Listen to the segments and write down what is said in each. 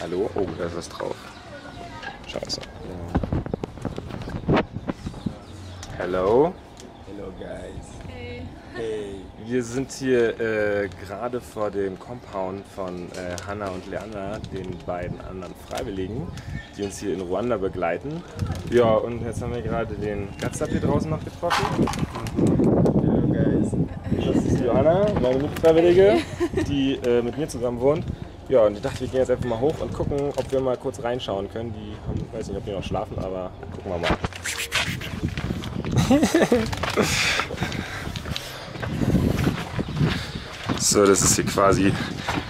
Hallo? Oh, da ist was drauf. Scheiße. Ja. Hello? Hello, guys. Hey. Hey. Wir sind hier gerade vor dem Compound von Hannah und Leana, den beiden anderen Freiwilligen, die uns hier in Ruanda begleiten. Ja, und jetzt haben wir gerade den Gatzab hier draußen noch getroffen. Hello, guys. Das ist Johanna, meine Mitfreiwillige, die mit mir zusammen wohnt. Ja, und ich dachte, wir gehen jetzt einfach mal hoch und gucken, ob wir mal kurz reinschauen können. Die haben, weiß nicht, ob die noch schlafen, aber gucken wir mal. So, das ist hier quasi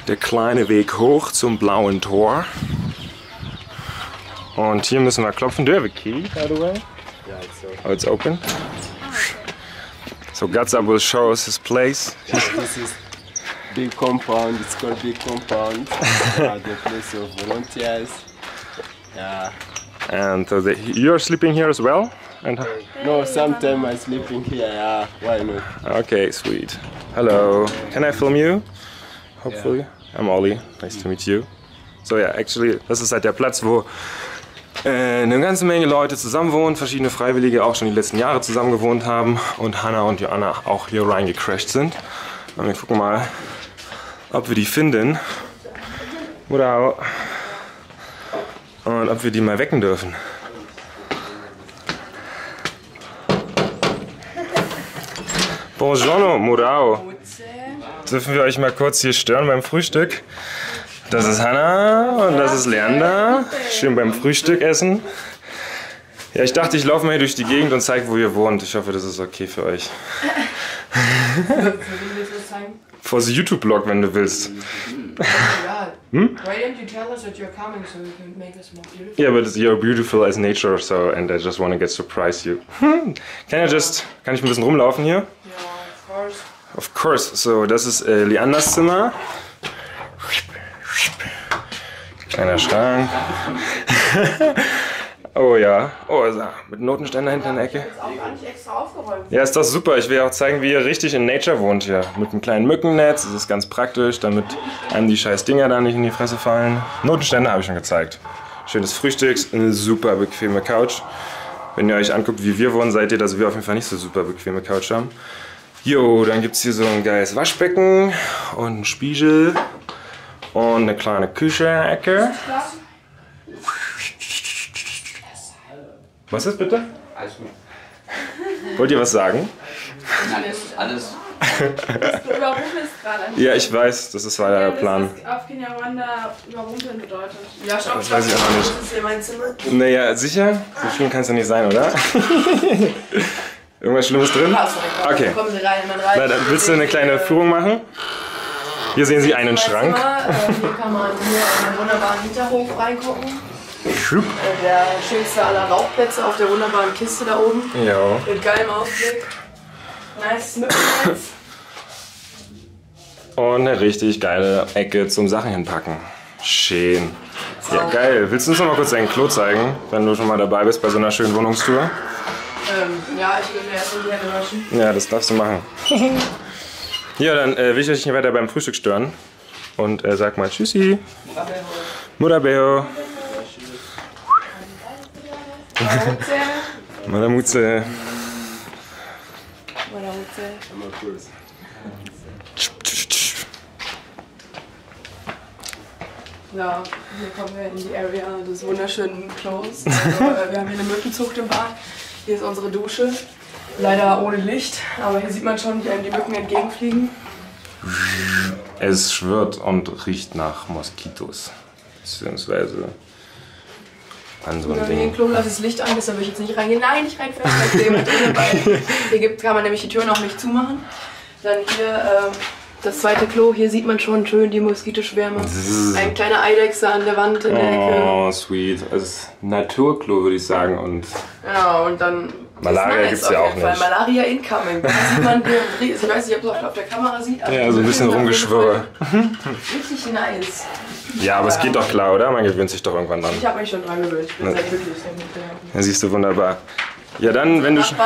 der kleine Weg hoch zum blauen Tor. Und hier müssen wir klopfen. Do you have a key, by the way? Yeah, it's open. Oh, it's open? Oh, okay. So, Gatzab will show us his place. Big compound, it's called Big Compound. The place of volunteers. Yeah. And so you're sleeping here as well? And no, sometimes I'm sleeping here, yeah. Why not? Okay, sweet. Hello. Can I film you? Hopefully. Yeah. I'm Ollie. Nice to meet you. So yeah, actually, das ist halt der Platz, wo eine ganze Menge Leute zusammenwohnen, verschiedene Freiwillige auch schon die letzten Jahre zusammen gewohnt haben und Hannah und Johanna auch hier reingecrashed sind. Und wir gucken mal, ob wir die finden oder und ob wir die mal wecken dürfen. Buongiorno, Murao. Dürfen wir euch mal kurz hier stören beim Frühstück? Das ist Hannah und das ist Leander. Schön beim Frühstück essen. Ja, ich dachte, ich laufe mal hier durch die Gegend und zeige, wo ihr wohnt. Ich hoffe, das ist okay für euch. For the YouTube blog, wenn du willst. Hm? Why don't you tell us that you're coming so we can make this more beautiful? Yeah, but you're beautiful as nature, so and I just want to get surprise you. Kann ich ein bisschen rumlaufen hier? Yeah, of course. Of course. So, das ist Leanders Zimmer. Kleiner Schrank. Oh ja, oh, mit Notenständer hinter der Ecke. Ja, ist doch super. Ich will auch zeigen, wie ihr richtig in Nature wohnt hier. Mit einem kleinen Mückennetz, das ist ganz praktisch, damit einem die scheiß Dinger da nicht in die Fresse fallen. Notenständer habe ich schon gezeigt. Schönes Frühstück, eine super bequeme Couch. Wenn ihr euch anguckt, wie wir wohnen, seht ihr, dass wir auf jeden Fall nicht so super bequeme Couch haben. Jo, dann gibt es hier so ein geiles Waschbecken und einen Spiegel und eine kleine Küche-Ecke. Was ist bitte? Alles gut. Wollt ihr was sagen? Alles. Ja, ich weiß, das ist leider der Plan. Auf Kinyarwanda überrumpeln bedeutet. Ja, stopp, das weiß ich auch nicht. Das ist hier mein Zimmer. Naja, sicher? So schlimm kann es ja nicht sein, oder? Irgendwas Schlimmes drin? Okay. Kommen Sie rein, man rein. Na, dann willst du eine kleine Führung machen? Hier sehen Sie einen Schrank. Hier kann man hier einen wunderbaren Hinterhof reingucken. Der schönste aller Rauchplätze auf der wunderbaren Kiste da oben. Ja. Mit geilem Ausblick. Nice Mückennetz. Und eine richtig geile Ecke zum Sachen hinpacken. Schön. Ja, geil. Willst du uns noch mal kurz dein Klo zeigen, wenn du schon mal dabei bist bei so einer schönen Wohnungstour? Ja, ich würde erst mal die Hände waschen. Ja, das darfst du machen. Ja, dann will ich euch nicht weiter beim Frühstück stören. Und sag mal Tschüssi. Murabeo. Malamutze. Malamutze. Ja, hier kommen wir in die Area des wunderschönen Klos. Also, wir haben hier eine Mückenzucht im Bad. Hier ist unsere Dusche. Leider ohne Licht, aber hier sieht man schon, wie einem die Mücken entgegenfliegen. Es schwirrt und riecht nach Moskitos. Beziehungsweise. Wenn Klo lass das Licht an, bis da will ich jetzt nicht reingehen. Nein, nicht reinfällt, weil jemand drin dabei. Hier kann man nämlich die Türen auch nicht zumachen. Dann hier das zweite Klo, hier sieht man schon schön die Moskitoschwärme. Ein kleiner Eidechse an der Wand in der Ecke. Oh, sweet. Das ist Naturklo, würde ich sagen. Und ja, und dann Malaria gibt es ja auch nicht. Malaria incoming. Da sieht man, ich weiß nicht, ob man es auf der Kamera sieht. Aber ja, so ein bisschen rumgeschwirre. Richtig nice. Ja, aber es geht doch klar, oder? Man gewöhnt sich doch irgendwann dran. Ich habe mich schon dran gewöhnt. Ich bin sehr glücklich damit. Ja, siehst du, wunderbar. Ja, dann, wenn du schon...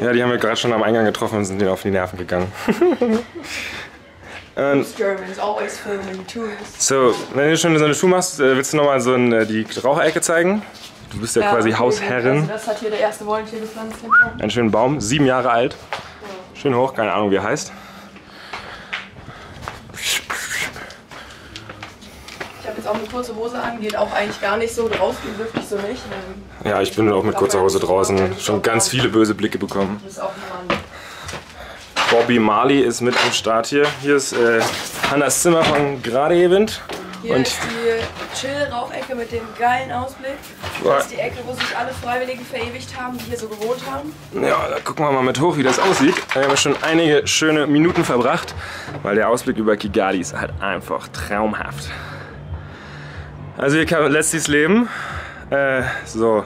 Ja, die haben wir gerade schon am Eingang getroffen und sind denen auf die Nerven gegangen. So, wenn du schon so eine Tour machst, willst du nochmal so die Raucherecke zeigen? Du bist ja quasi Hausherrin. Also das hat hier der erste Volunteer gepflanzt. Einen schönen Baum, 7 Jahre alt. Ja. Schön hoch, keine Ahnung wie er heißt. Ich habe jetzt auch eine kurze Hose an, geht auch eigentlich gar nicht so draußen, wirklich so nicht. Ja, ich bin auch mit kurzer Hose draußen. Schon ganz viele böse Blicke bekommen. Das ist auch ein Mann. Bobby Marley ist mit am Start hier. Hier ist Hannas Zimmer von gerade eben. Hier ist die Chill-Rauchecke mit dem geilen Ausblick. Das ist die Ecke, wo sich alle Freiwilligen verewigt haben, die hier so gewohnt haben. Ja, da gucken wir mal mit hoch, wie das aussieht. Da haben wir schon einige schöne Minuten verbracht, weil der Ausblick über Kigali ist halt einfach traumhaft. Also hier kann letztlich leben. So,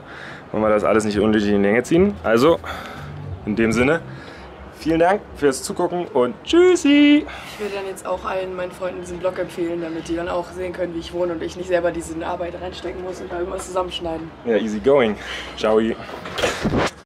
wollen wir das alles nicht unnötig in die Länge ziehen. Also, in dem Sinne, vielen Dank fürs Zugucken und tschüssi! Ich würde dann jetzt auch allen meinen Freunden diesen Vlog empfehlen, damit die dann auch sehen können, wie ich wohne und ich nicht selber diese Arbeit reinstecken muss und da irgendwas zusammenschneiden. Ja, easy going. Ciao!